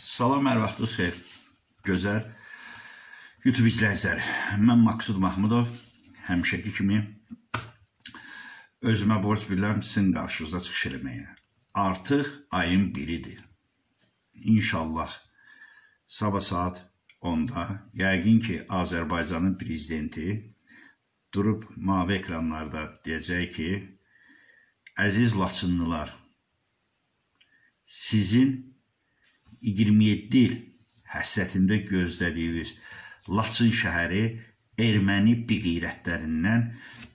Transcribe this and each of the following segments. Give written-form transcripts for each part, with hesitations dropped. Salam, hər vaxtınız xeyir, gözəl YouTube izləyiciləri. Mən Maqsud Mahmudov, həmişəki kimi özümə borc bilirəm sizin qarşınıza çıxış eləməyə. Artıq ayın biridir. İnşallah sabah saat 10-da yəqin ki Azərbaycanın prezidenti durub mavi ekranlarda deyəcək ki, əziz laçınlılar, sizin 27 il həsrətində gözlədiyiniz Laçın şəhəri erməni biqeyrətlərindən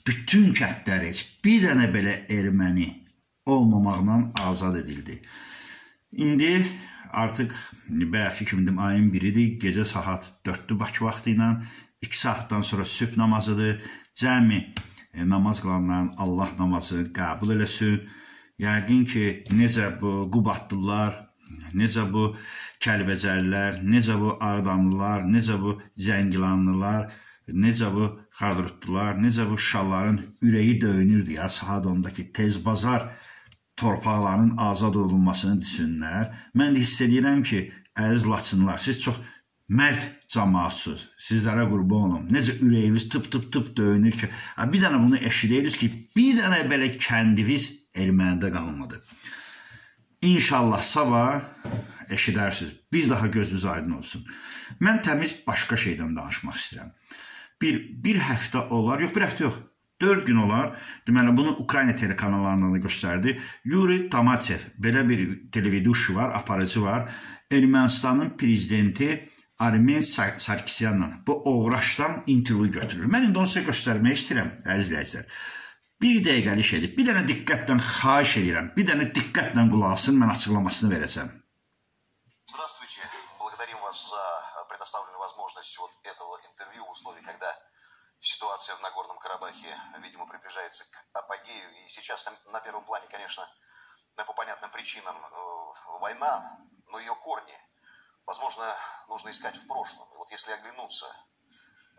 bütün kəndləri heç bir dənə belə erməni olmamaqdan azad edildi. İndi artıq bəyəki kimi deyim, ayın biridir, gecə saat 4-dür Bakı vaxtı ilə, 2 saatdan sonra sübh namazıdır. Cəmi namaz qılanların Allah namazını qəbul eləsin. Yəqin ki, necə bu Qubatlılar, necə bu Kəlbəcərlər, necə bu Ağdamlılar, necə bu Zəngilanlılar, necə bu Xadrutlular, necə bu Şuşalıların ürəyi döyünürdü ya, saat 10-dakı tez bazar torpaqlarının azad olunmasını düşünürlər. Mən hiss edirəm ki, əziz laçınlar, siz çox mərd cəmaətsiniz, sizlərə qurban olum. Necə ürəyiniz tıp döyünür ki, bir dənə bunu eşidirsiniz ki, bir dənə belə kəndiniz ermənidə qalmadı. İnşallah sabah eşidərsiniz. Bir daha gözünüz aydın olsun. Mən təmiz başqa şeydən danışmaq istəyirəm. Bir həftə olar, yox bir həftə yox, 4 gün olar. Deməli, bunu Ukrayna telekanallarından da göstərdi. Yuri Tamacev, belə bir televizyonçu var, aparıcı var. Ermənistanın prezidenti Armen Sarkisyanla bu oğraşdan intervyu götürür. Mən indi onu sizə göstərmək istəyirəm, əzizləyicilər. Bir dəqiqəli şeydir. Bir dənə diqqətlə xahiş edirəm. Bir dənə diqqətlə qulağısın, mən açıqlamasını verəcəm. Здравствуйте. Благодарим вас за предоставленную возможность вот этого интервью в условии, когда ситуация в Нагорном Карабахе, видимо, приближается к апогею. И сейчас на первом плане, конечно, по понятным причинам война, но ее корни, возможно, нужно искать в прошлом. И вот если оглянуться,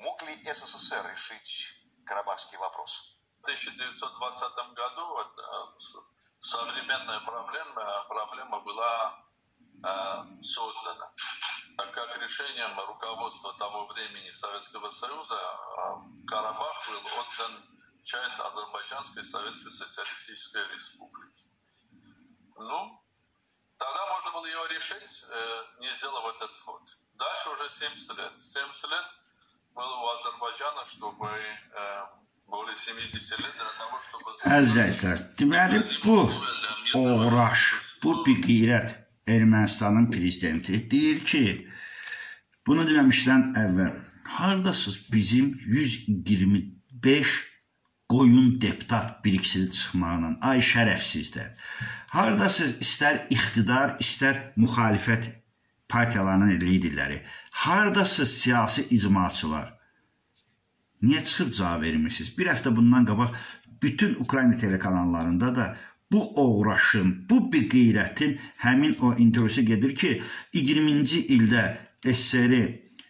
мог ли СССР решить карабахский вопрос? В 1920 году современная проблема была создана, так как решением руководства того времени Советского Союза Карабах был отдан часть Азербайджанской Советской Социалистической Республики. Ну, тогда можно было ее решить, не сделав этот ход. Дальше уже 70 лет. 70 лет было у Азербайджана, чтобы... Əzizləyicilər, deməli bu oğraş, bu biqeyrət Ermənistanın prezidenti deyir ki, bunu deməmişdən əvvəl, haradasınız bizim 125 qoyun deputat biriksini çıxmağının, ay şərəfsizlər, haradasınız istər iqtidar, istər müxalifət partiyalarının liderləri, haradasınız siyasi icmaçılar. Niyə çıxıb cavab vermirsiniz? Bir həftə bundan qabaq bütün Ukrayna telekanallarında da bu oğraşın, bu biqeyrətin həmin o intervüsü gedir ki, 20-ci ildə SSR,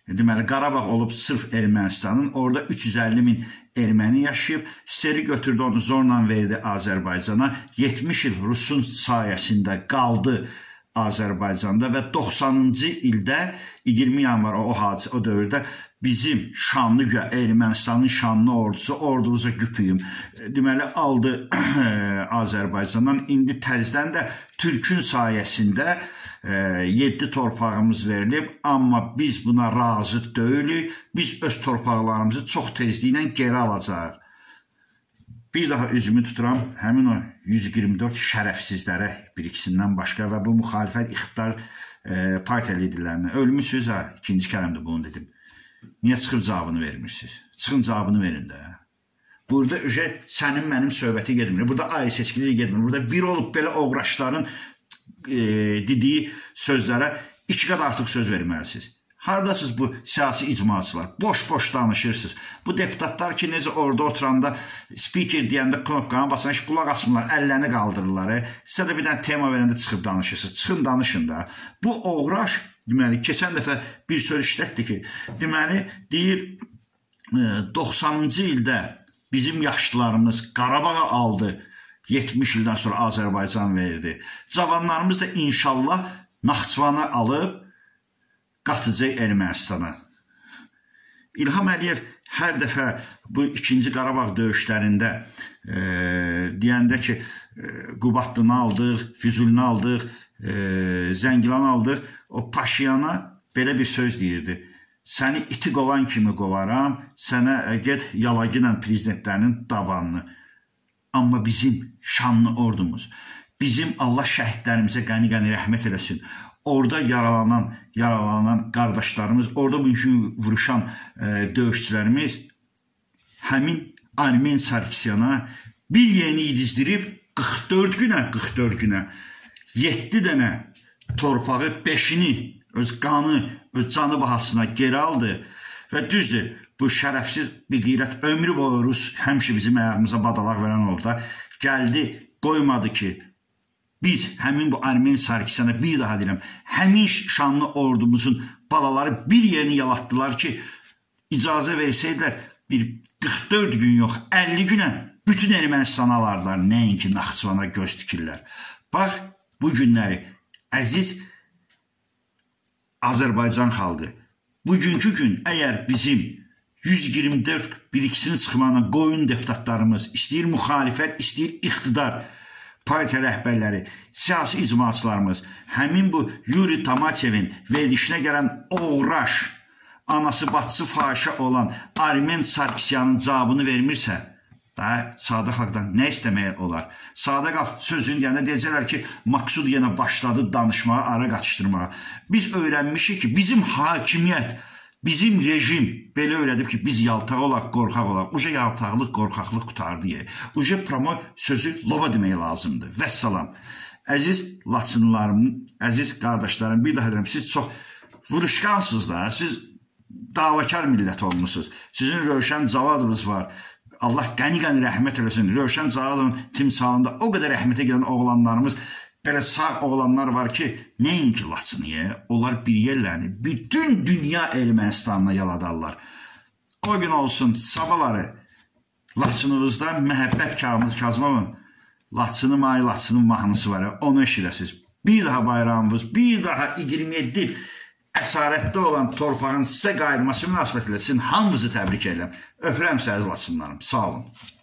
deməli Qarabağ olub sırf Ermənistanın, orada 350 min erməni yaşayıb, SSR götürdü onu zorla verdi Azərbaycana, 70 il Rusun sayəsində qaldı Azərbaycanda və 90-cı ildə 20 yanvar o dövrdə bizim şanlı, Ermənistanın şanlı ordusu, ordunuza güpüyüm, deməli aldı Azərbaycandan, indi təzdən də Türkün sayəsində 7 torpağımız verilib, amma biz buna razı deyilük, biz öz torpaqlarımızı çox tezliklə geri alacağıq. Bir daha üzümü tuturam, həmin o 124 şərəfsizlərə birikisindən başqa və bu müxalifət iqtidar partiya liderlərinə ölmüsünüz, ha, ikinci kələmdə bunu dedim. Niyə çıxıb cavabını vermirsiniz? Çıxın cavabını verin də. Burada sənin mənim söhbəti gedmir, burada ayrı seçkiləri gedmir, burada bir olub belə oğraşların dediyi sözlərə iki qat artıq söz verməlisiniz. Haradasınız bu siyasi icmaçılar? Boş-boş danışırsınız. Bu deputatlar ki, necə orada oturanda spiker deyəndə knopkanı basan ki, qulaq asmırlar, əllərini qaldırırlar. Sizə də bir dənə tema verəndə çıxıb danışırsınız. Çıxın danışın da. Bu oğraş, deməli, keçən dəfə bir söz işlətdi ki, deməli, deyir, 90-cı ildə bizim yaşlılarımız Qarabağa aldı, 70 ildən sonra Azərbaycan verdi. Cavanlarımız da inşallah Naxçıvanı alıb qatacaq Ermənistana. İlham Əliyev hər dəfə bu 2-ci Qarabağ döyüşlərində deyəndə ki, Qubatlını aldıq, Füzulini aldıq, Zəngilanı aldıq, o Paşiyana belə bir söz deyirdi. Səni iti qovan kimi qovaram, sənə get yalagıyla prezidentlərinin davanını. Amma bizim şanlı ordumuz, bizim Allah şəhidlərimizə qəni-qəni rəhmət eləsin. Orada yaralanan qardaşlarımız, orada bugünkü vuruşan döyüşçülərimiz həmin Armen Sarkisyana bir yeni idizdirib 44 günə 7 dənə torpağı, 5-ini öz qanı, öz canı bahasına geri aldı və düzdür, bu şərəfsiz bir qeyrət ömrü boyu Rus həmişə bizim ayağımıza badalaq verən oldu da gəldi, qoymadı ki biz həmin bu Armen Sarkisyana bir daha deyirəm, həmin şanlı ordumuzun balaları bir yerini yalatdılar ki, icazə versəydilər bir 44 gün yox, 50 günə bütün Ermənistanı alardılar, nəinki Naxçıvana göz tikirlər. Bax, bu günləri əziz Azərbaycan xalqı, bugünkü gün əgər bizim 124 birikisini çıxmağına qoyun deputatlarımız, istəyir müxalifət, istəyir iqtidar, partiya rəhbərləri, siyasi icmaslarımız həmin bu Yuri Tamacevin verilişinə gələn oğraş, anası batısı fahişə olan Armen Sarkisyanın cavabını vermirsə, daha Sadıq Xalqdan nə istəməyə olar? Sadıq Xalq sözünün yanında deyəcəklər ki, Maqsud yenə başladı danışmağa, ara qaçışdırmağa. Biz öyrənmişik ki, bizim hakimiyyət, bizim rejim belə öyrədib ki, biz yaltaq olaq, qorxaq olaq. Uca yaltaqlıq, qorxaqlıq qutardı yer. Uca promo sözü loba demək lazımdır. Vəssalam. Əziz laçınlarım, əziz qardaşlarım, bir daha deyirəm, siz çox vuruşqansınız da, siz davakar millət olmuşsunuz. Sizin Rövşən Cavadınız var. Allah qəni-qəni rəhmət eləsin. Rövşən Cavadının timsalında o qədər rəhmətə gələn oğlanlarımız, belə sağ oğlanlar var ki, nəinki laçınıya, onlar bir yerlərini bütün dünya Ermənistanına yaladarlar. O gün olsun sabahları laçınınızda məhəbbət Kazmovun laçınım ay laçınım mahnısı var, onu eşidəsiniz. Bir daha bayrağımız, bir daha 27 əsarətdə olan torpağın sizə qayırması münasibətlə sizin hamınızı təbrik edirəm. Öpürəm siz laçınlarım, sağ olun.